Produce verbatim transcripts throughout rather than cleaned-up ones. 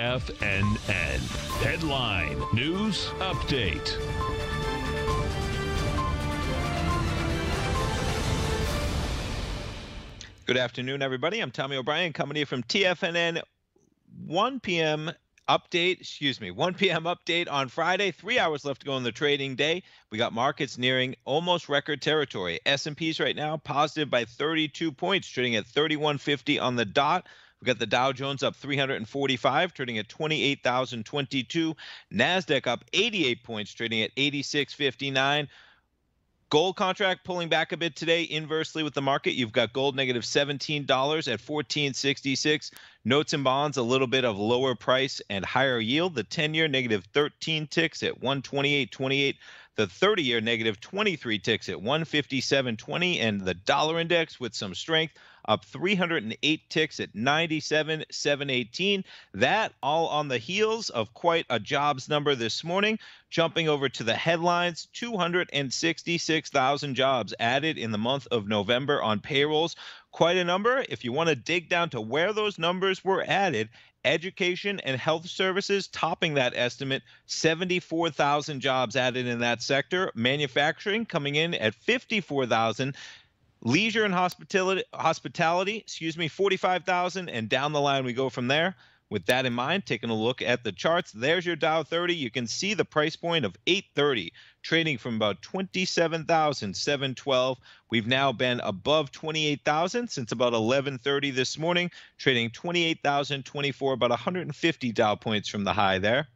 T F N N. Headline News Update. Good afternoon, everybody. I'm Tommy O'Brien coming to you from T F N N one p m update, excuse me, one p m update on Friday. Three hours left to go in the trading day. We got markets nearing almost record territory. S and P's right now positive by thirty-two points, trading at thirty-one fifty on the dot. We've got the Dow Jones up three hundred forty-five, trading at twenty-eight thousand twenty-two. NASDAQ up eighty-eight points, trading at eighty-six fifty-nine. Gold contract pulling back a bit today, inversely with the market. You've got gold negative seventeen dollars at fourteen sixty-six. Notes and bonds, a little bit of lower price and higher yield. The ten-year negative thirteen ticks at one twenty-eight twenty-eight. The thirty-year negative twenty-three ticks at one fifty-seven twenty. And the dollar index with some strength, up three hundred eight ticks at ninety-seven seven eighteen. That all on the heels of quite a jobs number this morning. Jumping over to the headlines, two hundred sixty-six thousand jobs added in the month of November on payrolls. Quite a number. If you want to dig down to where those numbers were added, education and health services topping that estimate, seventy-four thousand jobs added in that sector. Manufacturing coming in at fifty-four thousand. Leisure and hospitality, hospitality, excuse me, forty-five thousand, and down the line we go from there. With that in mind, taking a look at the charts, there's your Dow thirty. You can see the price point of eight thirty, trading from about twenty-seven thousand seven hundred twelve. We've now been above twenty-eight thousand since about eleven thirty this morning, trading twenty-eight thousand twenty-four, about one hundred fifty Dow points from the high there.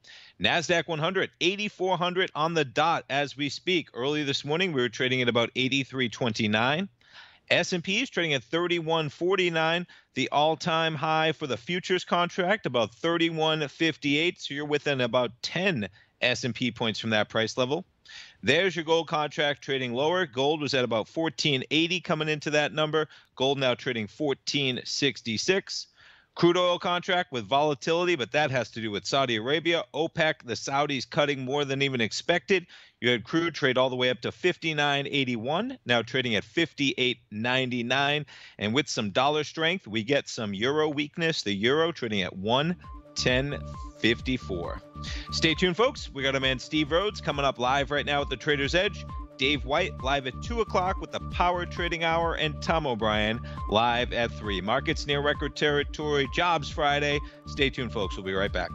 NASDAQ one hundred, eighty-four hundred on the dot as we speak. Early this morning, we were trading at about eighty-three twenty-nine. S and P is trading at thirty-one forty-nine, the all-time high for the futures contract, about thirty-one fifty-eight. So you're within about ten S and P points from that price level. There's your gold contract trading lower. Gold was at about fourteen eighty coming into that number. Gold now trading fourteen sixty-six. Crude oil contract with volatility, but that has to do with Saudi Arabia. OPEC, the Saudis cutting more than even expected. You had crude trade all the way up to fifty-nine eighty-one, now trading at fifty-eight ninety-nine. And with some dollar strength, we get some euro weakness. The euro trading at one ten fifty-four. Stay tuned, folks. We got our man Steve Rhodes coming up live right now at the Trader's Edge. Dave White live at two o'clock with the Power Trading Hour, and Tom O'Brien live at three. Markets near record territory, jobs Friday. Stay tuned, folks. We'll be right back.